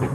Over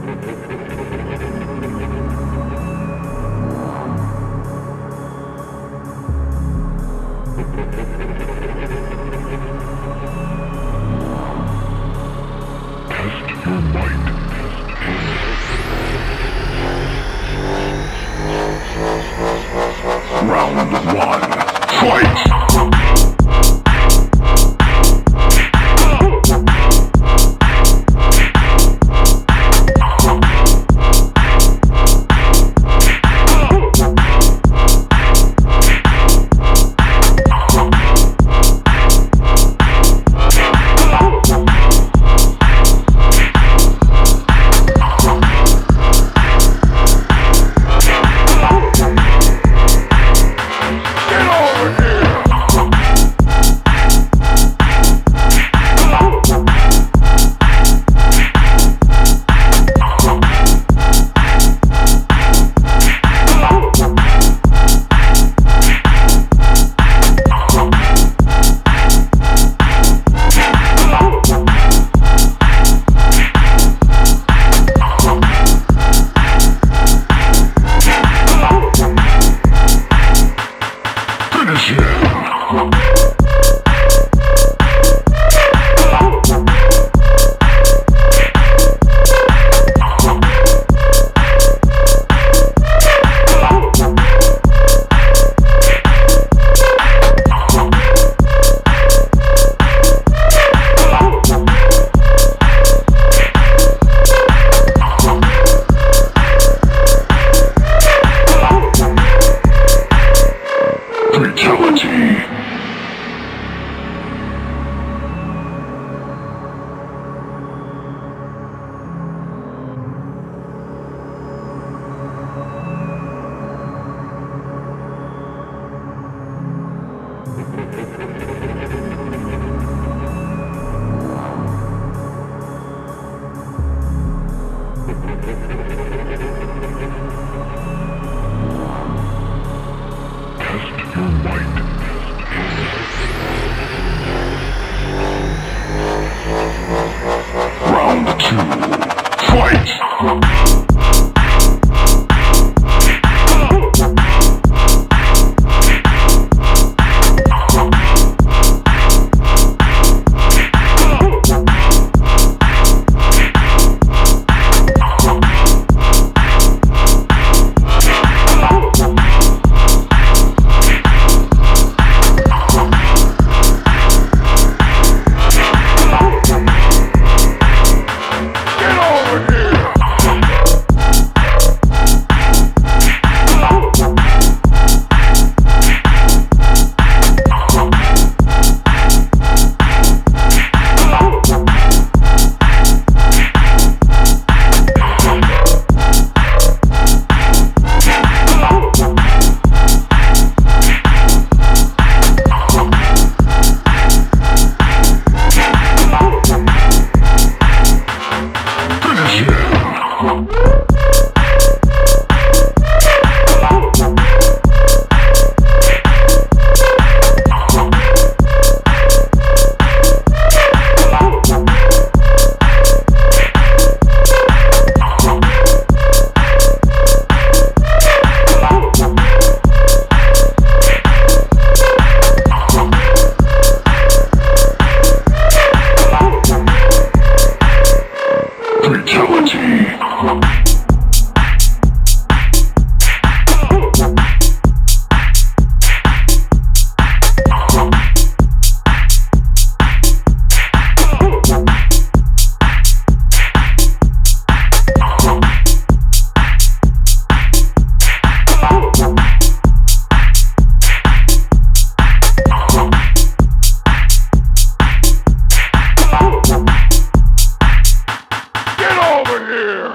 here!